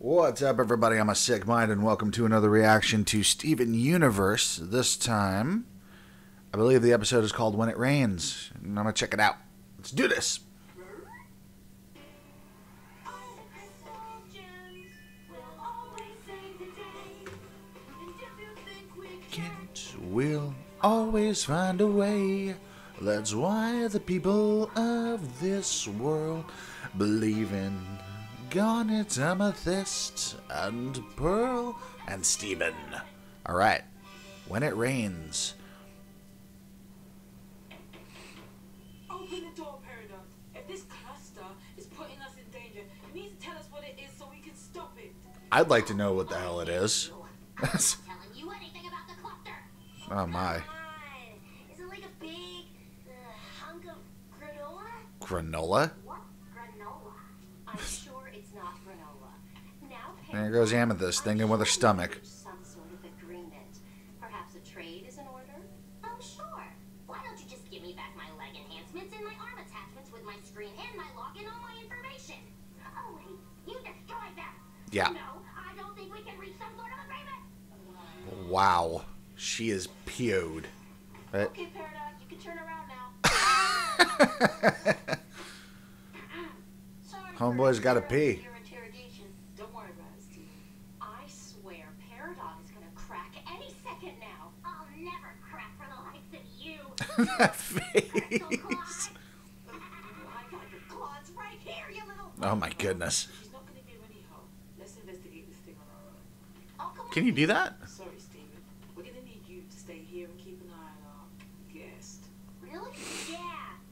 What's up, everybody? I'm a sick mind, and welcome to another reaction to Steven Universe. This time, I believe the episode is called When It Rains, and I'm gonna check it out. Let's do this! Kids will always find a way. That's why the people of this world believe in Garnet, Amethyst, and Pearl, and Steven. Alright. When It Rains. Open the door, Peridot. If this cluster is putting us in danger, you need to tell us what it is so we can stop it. I'd like to know what the hell it is. I'm not telling you anything about the cluster. Oh my. Is it like a big hunk of granola? Granola? What? Granola. I'm sure. There goes Amethyst, thinking with her stomach. Some sort of agreement. Perhaps a trade is in order? Oh, sure. Why don't you just give me back my leg enhancements and my arm attachments with my screen and my lock and all my information? Oh, wait. You destroyed them. Yeah. No, I don't think we can reach some sort of agreement. Wow. She is PO'd. Right? Okay, Peridot, you can turn around now. Sorry, homeboy's got to pee. That face. Oh my goodness. Can you do that? Sorry, Steven. We're gonna need you to stay here and keep an eye on our guest. Really? Yeah.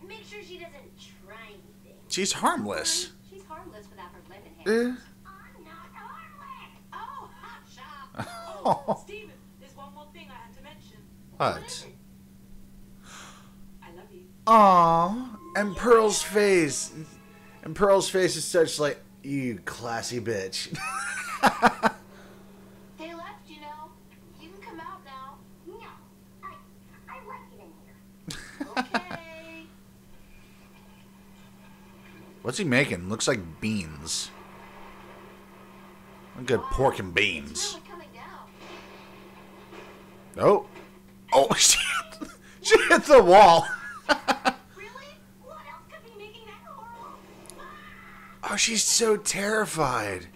Make sure she doesn't try anything. She's harmless. She's harmless without her lemon hair. I'm not harmless. Oh, hot shot. Oh, Steven, there's one more thing I had to mention. What? Aww, and Pearl's face. And Pearl's face is such like, you classy bitch. They left, you know. You can come out now. No, I like it in here. Okay. What's he making? Looks like beans. Good pork and beans. Oh. Oh, she hit the wall. Oh, she's so terrified.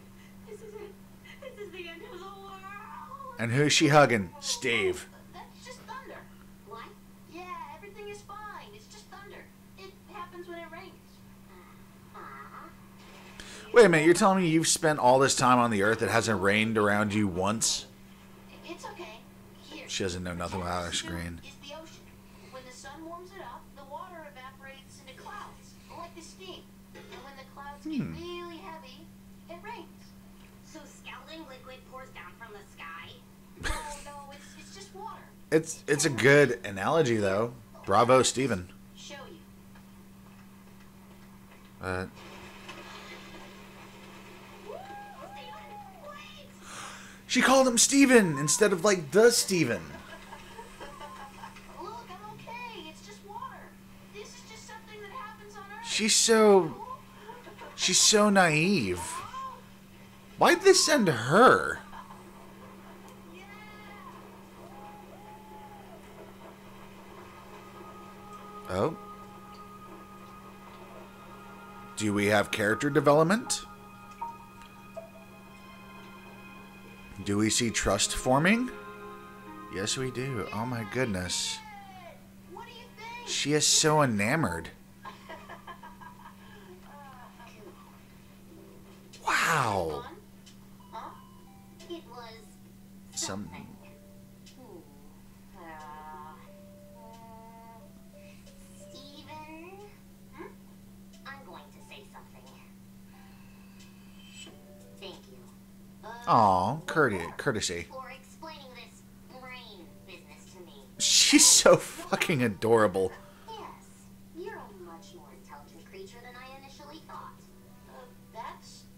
This is it. This is the end of the world. And who's she hugging? Steve. That's just thunder. What? Yeah, everything is fine. It's just thunder. It happens when it rains. Wait a minute. You're telling me you've spent all this time on the earth that hasn't rained around you once? It's okay. Here. She doesn't know nothing about her screen. It's the ocean. When the sun warms it up, the water evaporates into clouds, like the steam. And when the clouds get really heavy, it rains. So scalding liquid pours down from the sky. No, it's just water. It's a good analogy, though. Bravo, Steven. Show you. She called him Steven instead of, like, the Steven. Look, I'm okay. It's just water. This is just something that happens on Earth. She's so naive. Why'd they send her? Oh. Do we have character development? Do we see trust forming? Yes, we do. Oh my goodness. She is so enamored. Wow. Huh? It was something. Steven? Hmm? I'm going to say something. Thank you. Aw, courtesy. For explaining this brain business to me. She's so fucking adorable.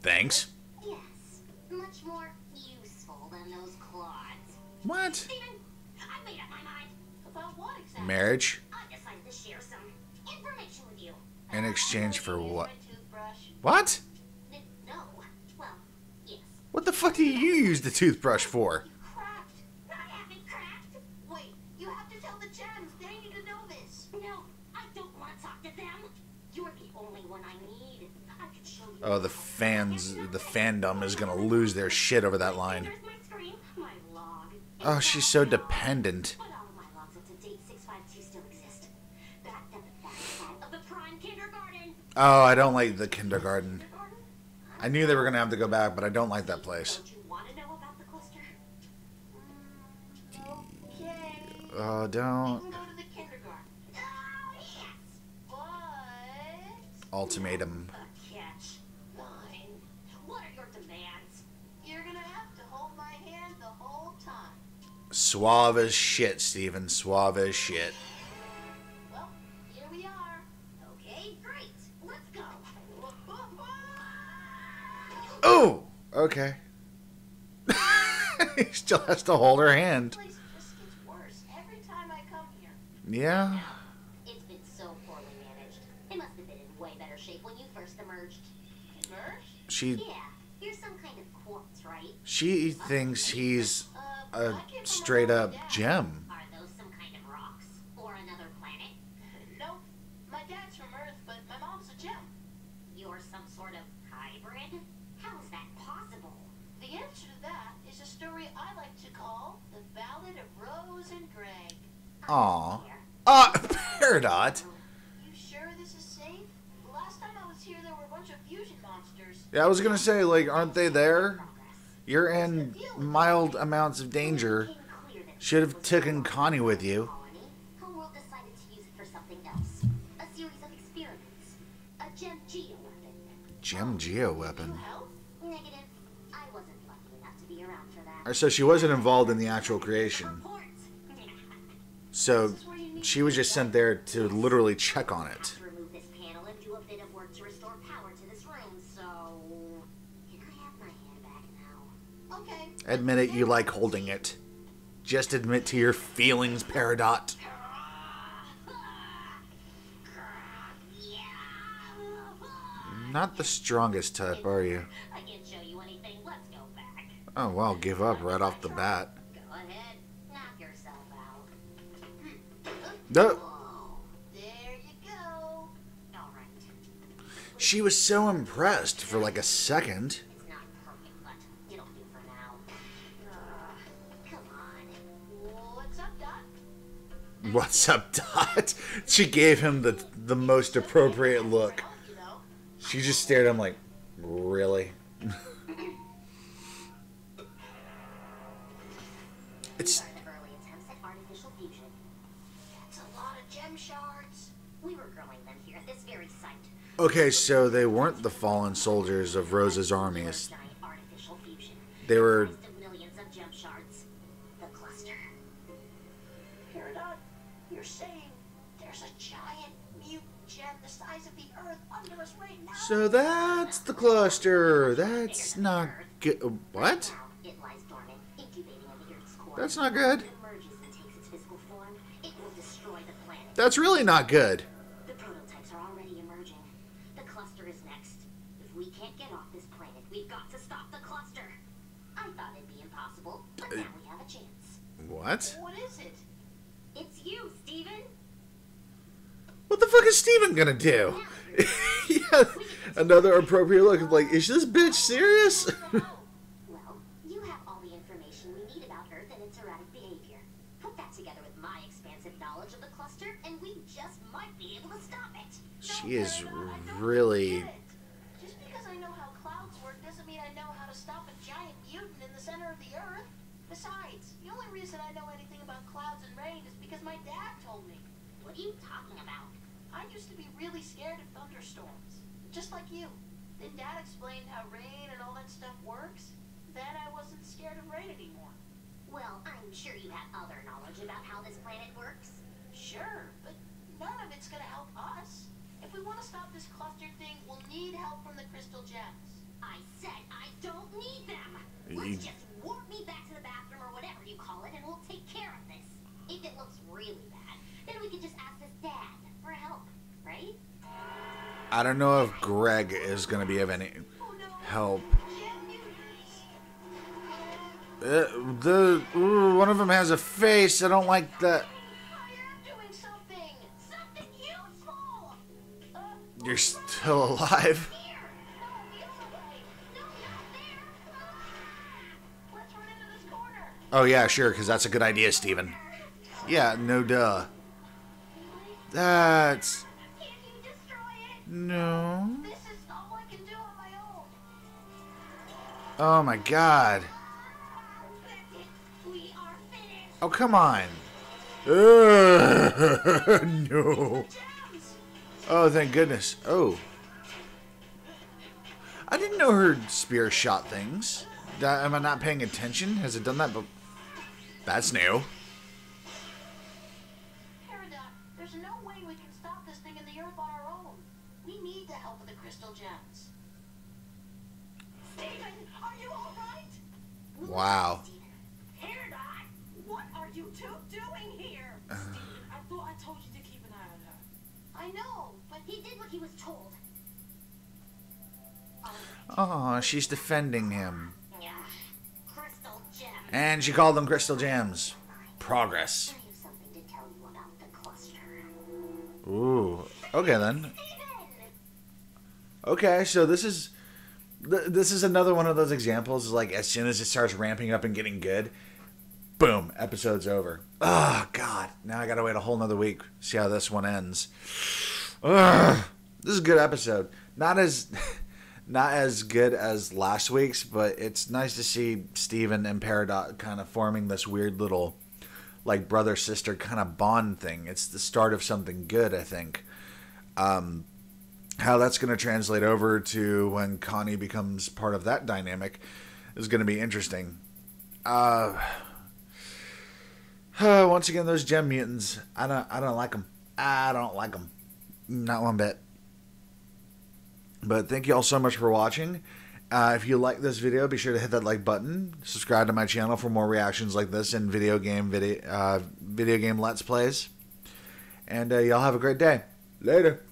Thanks. Yes, much more useful than those clods. What? Steven, I made up my mind. About what exactly? Marriage. I decided to share some information with you. In exchange for what? What? No. Well, yes. fuck do you use the toothbrush for? Oh, the fans, the fandom is gonna lose their shit over that line. Oh, she's so dependent. Oh, I don't like the kindergarten. I knew they were gonna have to go back, but I don't like that place. Oh, don't. Ultimatum. Suave as shit, Steven. Suave as shit. Well, here we are. Okay, great. Let's go. Oh! Okay. He still has to hold her hand. This place just gets worse every time I come here. Yeah. It's been so poorly managed. It must have been in way better shape when you first emerged. Emerged? She... Yeah. You're some kind of quartz, right? She thinks he's... a straight up gem. Are those some kind of rocks or another planet? Nope. My dad's from Earth, but my mom's a gem. You're some sort of hybrid? How is that possible? The answer to that is a story I like to call The Ballad of Rose and Greg. Aww. Peridot. You sure this is safe? Last time I was here there were a bunch of fusion monsters. Yeah, I was gonna say, like, aren't they there? You're in mild amounts of danger. Should have taken Connie with you. Whole world decided to use it for something else. A series of experiments. A gem geo weapon. Gem geo weapon. Negative. I wasn't lucky enough to be around for that. So she wasn't involved in the actual creation. So she was just sent there to literally check on it. Admit it, you like holding it. Just admit to your feelings, Peridot. Not the strongest type, are you? I can't show you anything. Let's go back. Oh, well, give up right off the bat. Go ahead. Knock yourself out. No. There you go. All right. She was so impressed for like a second. What's up, Dot? She gave him the most appropriate look. She just stared at him like, really? It's early attempts at artificial fusion. That's a lot of gem shards. We were growing them here at this very site. Okay, so they weren't the fallen soldiers of Rose's armies. They were millions of gem shards. The cluster. You're saying there's a giant mute gem the size of the Earth under us right now. So that's the cluster. That's not good. What? It lies dormant, incubating on the Earth's core. That's not good. It emerges and takes its physical form. It will destroy the planet. That's really not good. The prototypes are already emerging. The cluster is next. If we can't get off this planet, we've got to stop the cluster. I thought it'd be impossible, but now we have a chance. What? What is it? It's you, Steven. What the fuck is Steven gonna do? Yeah, another appropriate look of like, is this bitch serious? Well, you have all the information we need about Earth and its erratic behavior. Put that together with my expansive knowledge of the cluster, and we just might be able to stop it. She is really... Just because I know how clouds work doesn't mean I know how to stop a giant mutant in the center of the Earth. Besides, the only reason I know anything about clouds and rain is because my dad told me. What are you talking about? I used to be really scared of thunderstorms, just like you. Then Dad explained how rain and all that stuff works. Then I wasn't scared of rain anymore. Well, I'm sure you have other knowledge about how this planet works. Sure, but none of it's gonna help us. If we want to stop this cluster thing, we'll need help from the Crystal Gems. I said I don't need them. Let's just warp me back to the bathroom or whatever you call it, and we'll take care of this. If it looks really bad, then we can just ask his dad for help, right? I don't know if Greg is going to be of any help. Ooh, one of them has a face. I don't like that. You're doing something useful. You're still alive. Oh yeah, sure, because that's a good idea, Steven. Yeah, no duh. That's... Can you destroy it? No. This is all I can do on my own. Oh my god. That's it. We are finished. Oh, come on. No. Oh, thank goodness. Oh. I didn't know her spear shot things. Am I not paying attention? Has it done that? But that's new. Peridot, there's no way we can stop this thing in the earth on our own. We need the help of the Crystal Gems. Steven, are you all right? Wow. Peridot, what are you two doing here? Steven, I thought I told you to keep an eye on her. I know, but he did what he was told. Oh, she's defending him. And she called them Crystal Gems. Progress. I have something to tell you about the cluster. Ooh. Okay then. Okay, so this is another one of those examples. Like as soon as it starts ramping up and getting good, boom, episode's over. Oh god, now I gotta wait a whole nother week. See how this one ends. Ugh. This is a good episode. Not as good as last week's, but it's nice to see Steven and Peridot kind of forming this weird little, like, brother-sister kind of bond thing. It's the start of something good, I think. How that's going to translate over to when Connie becomes part of that dynamic is going to be interesting. Once again, those gem mutants, I don't like them. I don't like them. Not one bit. But thank you all so much for watching. If you like this video, be sure to hit that like button. Subscribe to my channel for more reactions like this and video game let's plays. And y'all have a great day. Later.